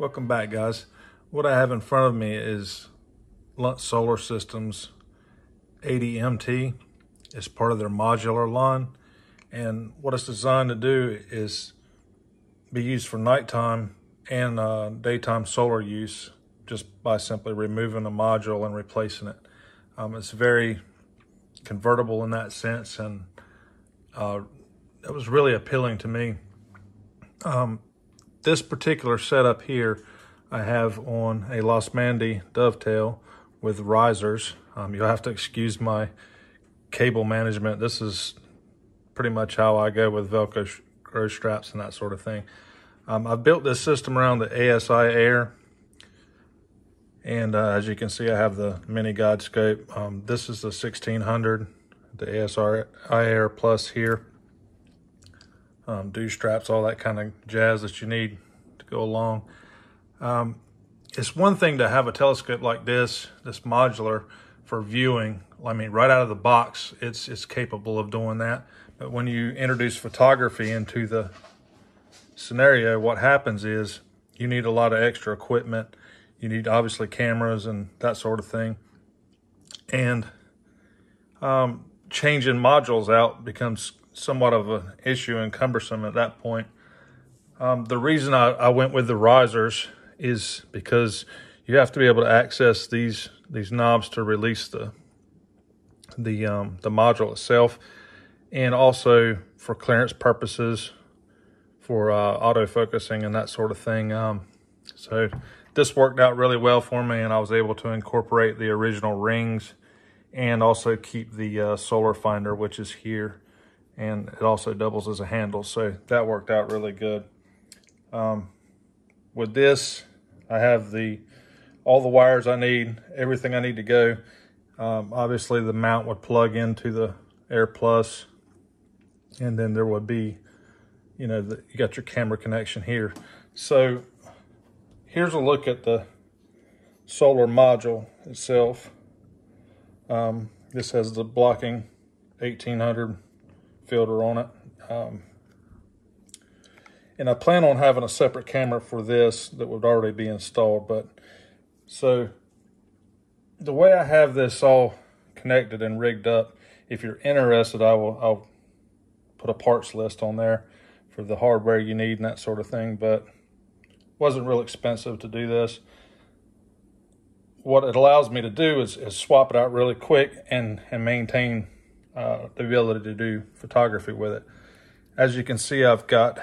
Welcome back, guys. What I have in front of me is Lunt Solar Systems ADMT. It's part of their modular line, and what it's designed to do is be used for nighttime and daytime solar use just by simply removing a module and replacing it. It's very convertible in that sense, and that was really appealing to me. This particular setup here, I have on a Losmandy dovetail with risers. You'll have to excuse my cable management. This is pretty much how I go with Velcro growth straps and that sort of thing. I've built this system around the ASI Air, and as you can see, I have the mini guide scope. This is the 1600, the ASI Air Plus here. Dew straps, all that kind of jazz that you need to go along. It's one thing to have a telescope like this modular for viewing. I mean, right out of the box, it's capable of doing that. But when you introduce photography into the scenario, what happens is you need a lot of extra equipment. You need obviously cameras and that sort of thing. And changing modules out becomes somewhat of an issue and cumbersome at that point. The reason I went with the risers is because you have to be able to access these knobs to release the module itself, and also for clearance purposes, for autofocusing and that sort of thing. So this worked out really well for me, and I was able to incorporate the original rings and also keep the solar finder, which is here, and it also doubles as a handle. So that worked out really good. With this, I have all the wires I need, everything I need to go. Obviously the mount would plug into the Air Plus, and then there would be, you know, you got your camera connection here. So here's a look at the solar module itself. This has the blocking 1800 filter on it. And I plan on having a separate camera for this that would already be installed. But so the way I have this all connected and rigged up, if you're interested, I'll put a parts list on there for the hardware you need and that sort of thing. But it wasn't real expensive to do this. What it allows me to do is swap it out really quick and maintain the ability to do photography with it. As you can see, I've got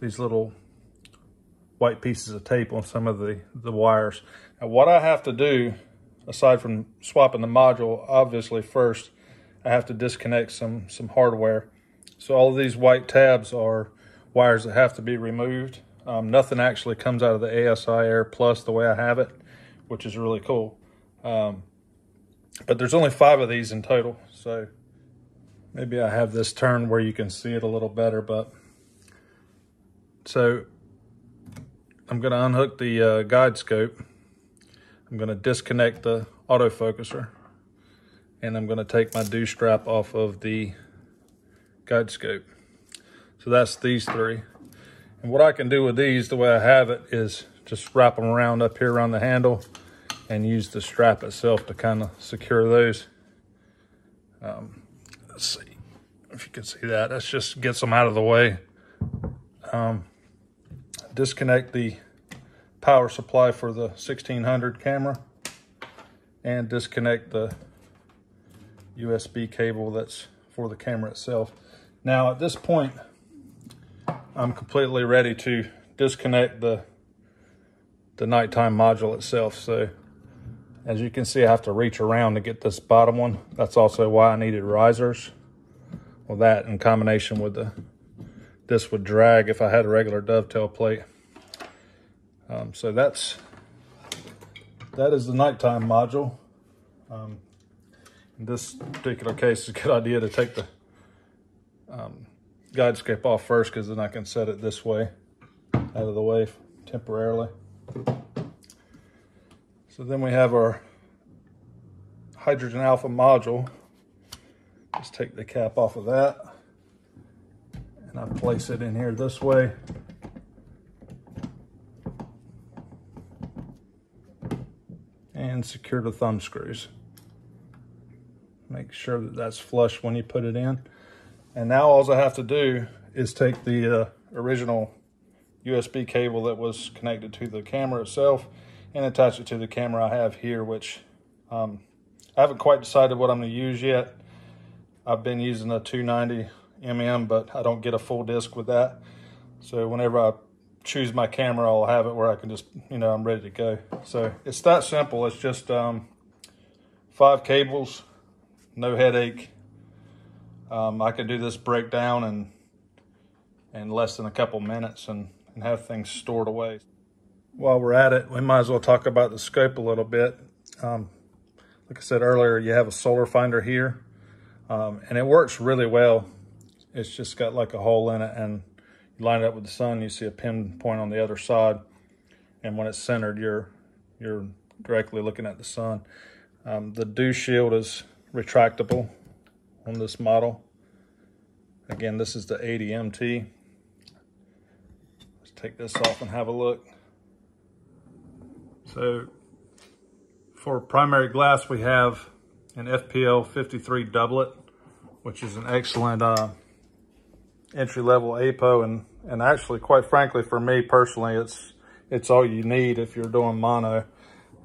these little white pieces of tape on some of the wires. Now, what I have to do, aside from swapping the module, obviously first, I have to disconnect some hardware. So all of these white tabs are wires that have to be removed. Nothing actually comes out of the ASI Air Plus the way I have it, which is really cool. But there's only 5 of these in total. So maybe I have this turned where you can see it a little better, but so I'm going to unhook the guide scope. I'm going to disconnect the autofocuser, and I'm going to take my dew strap off of the guide scope. So that's these 3. And what I can do with these, the way I have it, is just wrap them around up here around the handle and use the strap itself to kind of secure those. Let's see if you can see that. That just gets them out of the way. Disconnect the power supply for the 1600 camera, and disconnect the USB cable that's for the camera itself. Now at this point, I'm completely ready to disconnect the nighttime module itself. So as you can see, I have to reach around to get this bottom one. That's also why I needed risers. Well, that in combination with this would drag if I had a regular dovetail plate. So that is the nighttime module. In this particular case, it's a good idea to take the guide scope off first, because then I can set it this way, out of the way temporarily. So then we have our hydrogen alpha module. Let's take the cap off of that, and I place it in here this way. and secure the thumb screws. Make sure that that's flush when you put it in. And now all I have to do is take the original USB cable that was connected to the camera itself and attach it to the camera I have here, which I haven't quite decided what I'm going to use yet. I've been using a 290mm, but I don't get a full disc with that. So whenever I choose my camera, I'll have it where I can just, you know, I'm ready to go. So it's that simple. It's just 5 cables, no headache. I can do this breakdown in less than a couple minutes and have things stored away. While we're at it, we might as well talk about the scope a little bit. Like I said earlier, you have a solar finder here, and it works really well. It's just got like a hole in it, and you line it up with the sun, you see a pinpoint on the other side, and when it's centered, you're directly looking at the sun. The dew shield is retractable on this model. Again, this is the 80MT. Let's take this off and have a look. So for primary glass, we have an FPL 53 doublet, which is an excellent entry-level APO, and actually, quite frankly, for me personally, it's all you need if you're doing mono.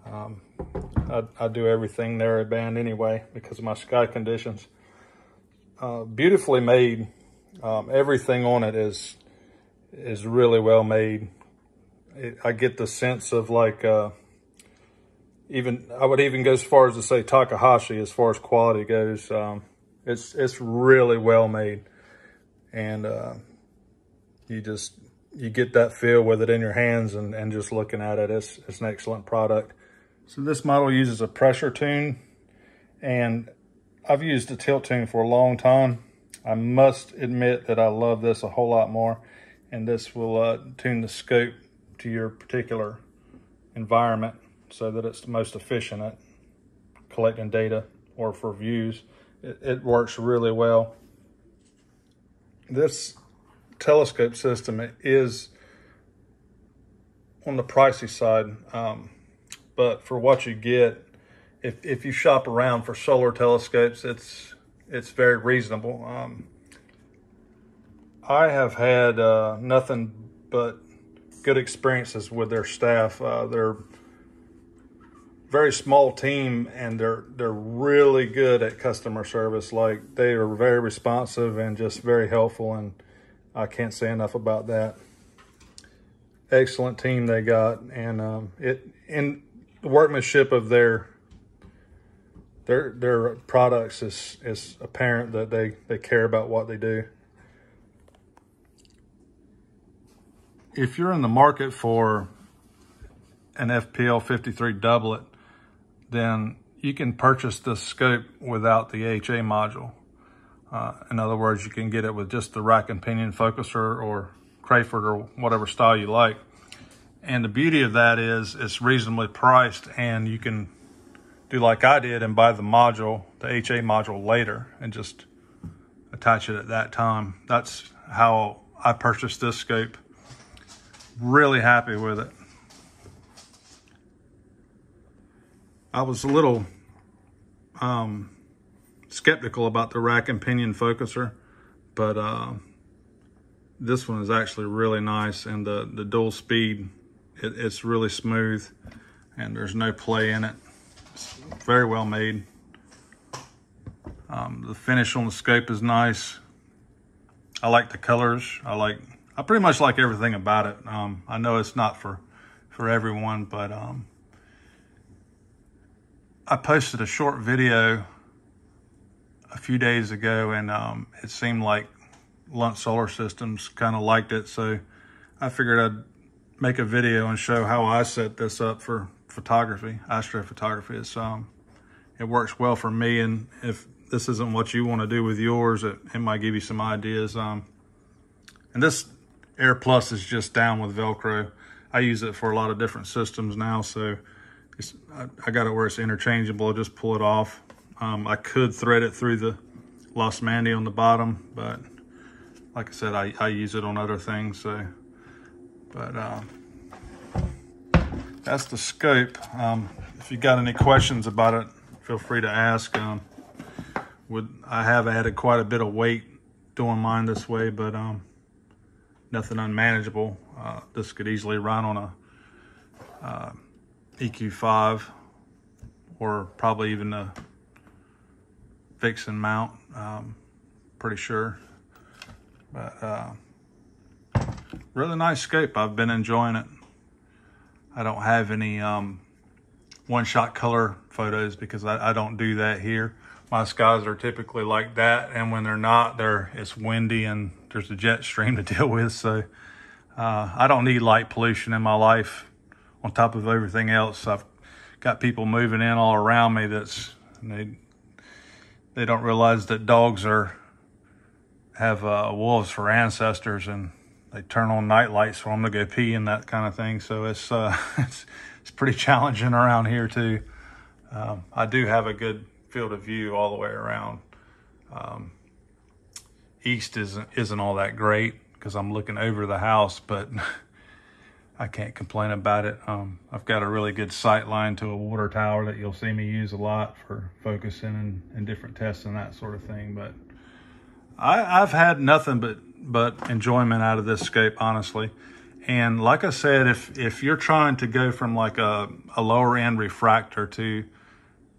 I do everything narrowband anyway because of my sky conditions. Beautifully made. Everything on it is really well made. I get the sense of like, even I would even go as far as to say Takahashi as far as quality goes. It's really well made, and you get that feel with it in your hands and just looking at it. It's an excellent product. So this model uses a pressure tune, and I've used the tilt tune for a long time. I must admit that I love this a whole lot more, and this will tune the scope to your particular environment so that it's the most efficient at collecting data or for views. It works really well. This telescope system is on the pricey side, but for what you get, if you shop around for solar telescopes, it's very reasonable. I have had nothing but good experiences with their staff. They're a very small team, and they're really good at customer service. Like, they are very responsive and just very helpful, and I can't say enough about that. Excellent team they got, and the workmanship of their products is apparent that they care about what they do. If you're in the market for an FPL 53 doublet, then you can purchase this scope without the HA module. In other words, you can get it with just the rack and pinion focuser or Crayford or whatever style you like. And the beauty of that is it's reasonably priced, and you can do like I did and buy the module, the HA module later, and just attach it at that time. That's how I purchased this scope. Really happy with it. I was a little skeptical about the rack and pinion focuser, but this one is actually really nice, and the dual speed, it's really smooth, and there's no play in it. Very well made. The finish on the scope is nice. I like the colors. I pretty much like everything about it. I know it's not for everyone, but I posted a short video a few days ago, and it seemed like Lunt Solar Systems kind of liked it, so I figured I'd make a video and show how I set this up for photography, astrophotography. It works well for me, and if this isn't what you want to do with yours, it might give you some ideas. And this Air Plus is just down with Velcro. I use it for a lot of different systems now, so I got it where it's interchangeable. I just pull it off. I could thread it through the Losmandy on the bottom, but like I said, I use it on other things. So, but that's the scope. If you got any questions about it, feel free to ask. I have added quite a bit of weight doing mine this way, but nothing unmanageable. This could easily run on a EQ5 or probably even a Vixen mount, pretty sure. But really nice scope. I've been enjoying it. I don't have any one-shot color photos because I don't do that here. My skies are typically like that, and when they're not, it's windy and there's a jet stream to deal with. So I don't need light pollution in my life. On top of everything else, I've got people moving in all around me they don't realize that dogs have wolves for ancestors, and they turn on night lights for them to go pee and that kind of thing. So it's pretty challenging around here too. I do have a good field of view all the way around. East isn't all that great because I'm looking over the house, but I can't complain about it. I've got a really good sight line to a water tower that you'll see me use a lot for focusing and different tests and that sort of thing. But I've had nothing but enjoyment out of this scope, honestly. And like I said, if you're trying to go from like a lower end refractor to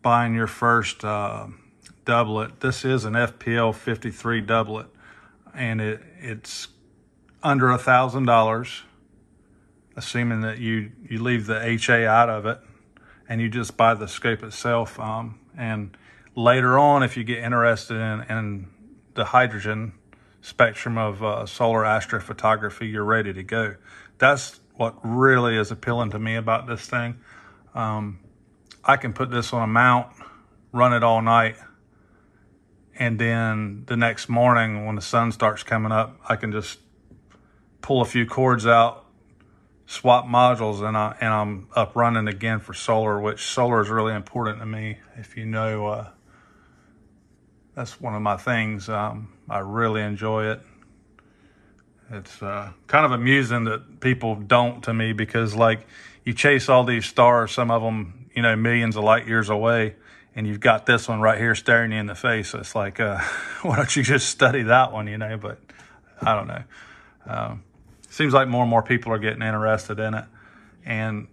buying your first doublet, this is an FPL 53 doublet, and it's under $1,000, assuming that you leave the HA out of it and you just buy the scope itself. And later on, if you get interested in the hydrogen spectrum of solar astrophotography, you're ready to go. That's what really is appealing to me about this thing. I can put this on a mount, run it all night, and then the next morning when the sun starts coming up, I can just pull a few cords out, swap modules, and I'm up running again for solar, which solar is really important to me. If you know, that's one of my things. I really enjoy it. It's kind of amusing that people don't to me, because like you chase all these stars, some of them, you know, millions of light years away, and you've got this one right here staring you in the face. It's like, why don't you just study that one, you know? But I don't know. Seems like more and more people are getting interested in it, and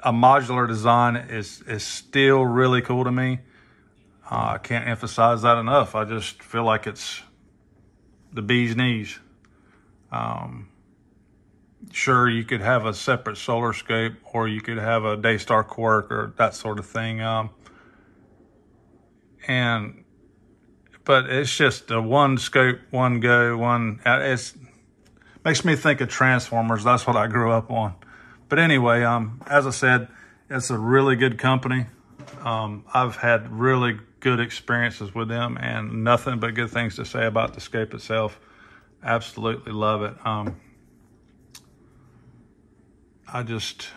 a modular design is still really cool to me. I can't emphasize that enough. I just feel like it's the bee's knees. Sure, you could have a separate solar scope, or you could have a Daystar Quark or that sort of thing. But it's just a one scope, one go, one. It's makes me think of Transformers. That's what I grew up on. But anyway, as I said, it's a really good company. I've had really good experiences with them, and nothing but good things to say about the scope itself. Absolutely love it. I just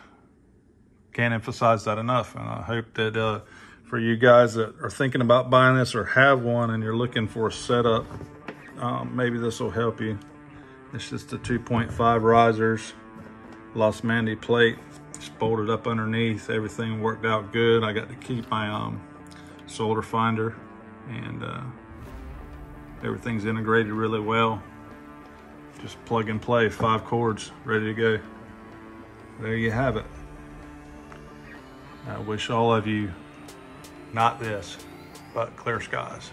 can't emphasize that enough, and I hope that for you guys that are thinking about buying this or have one and you're looking for a setup, maybe this will help you. It's just the 2.5 risers, Losmandy plate. Just bolted up underneath. Everything worked out good. I got to keep my solder finder, and everything's integrated really well. Just plug and play, 5 cords, ready to go. There you have it. I wish all of you not this, but clear skies.